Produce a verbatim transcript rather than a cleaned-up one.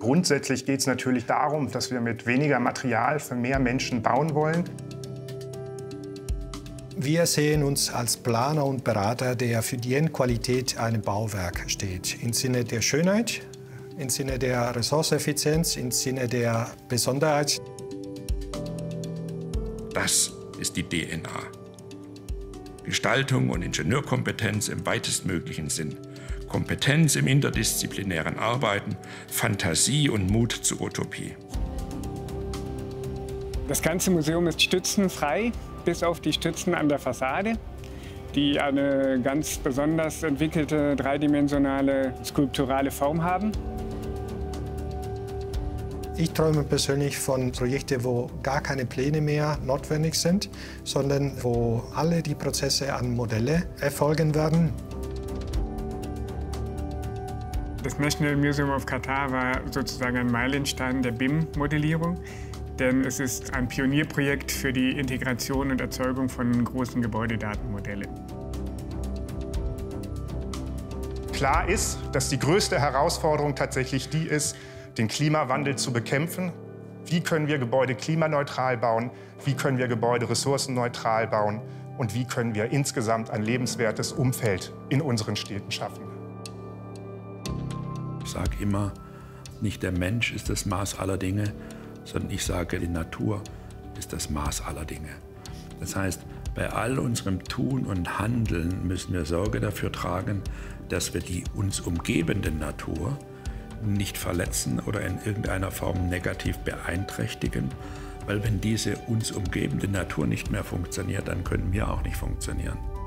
Grundsätzlich geht es natürlich darum, dass wir mit weniger Material für mehr Menschen bauen wollen. Wir sehen uns als Planer und Berater, der für die Endqualität eines Bauwerks steht. Im Sinne der Schönheit, im Sinne der Ressourceneffizienz, im Sinne der Besonderheit. Das ist die D N A. Gestaltung und Ingenieurkompetenz im weitestmöglichen Sinn. Kompetenz im interdisziplinären Arbeiten, Fantasie und Mut zur Utopie. Das ganze Museum ist stützenfrei, bis auf die Stützen an der Fassade, die eine ganz besonders entwickelte dreidimensionale skulpturale Form haben. Ich träume persönlich von Projekten, wo gar keine Pläne mehr notwendig sind, sondern wo alle die Prozesse an Modelle erfolgen werden. Das National Museum of Qatar war sozusagen ein Meilenstein der B I M-Modellierung. Denn es ist ein Pionierprojekt für die Integration und Erzeugung von großen Gebäudedatenmodellen. Klar ist, dass die größte Herausforderung tatsächlich die ist, den Klimawandel zu bekämpfen. Wie können wir Gebäude klimaneutral bauen? Wie können wir Gebäude ressourcenneutral bauen? Und wie können wir insgesamt ein lebenswertes Umfeld in unseren Städten schaffen? Ich sage immer, nicht der Mensch ist das Maß aller Dinge, sondern ich sage, die Natur ist das Maß aller Dinge. Das heißt, bei all unserem Tun und Handeln müssen wir Sorge dafür tragen, dass wir die uns umgebende Natur nicht verletzen oder in irgendeiner Form negativ beeinträchtigen, weil wenn diese uns umgebende Natur nicht mehr funktioniert, dann können wir auch nicht funktionieren.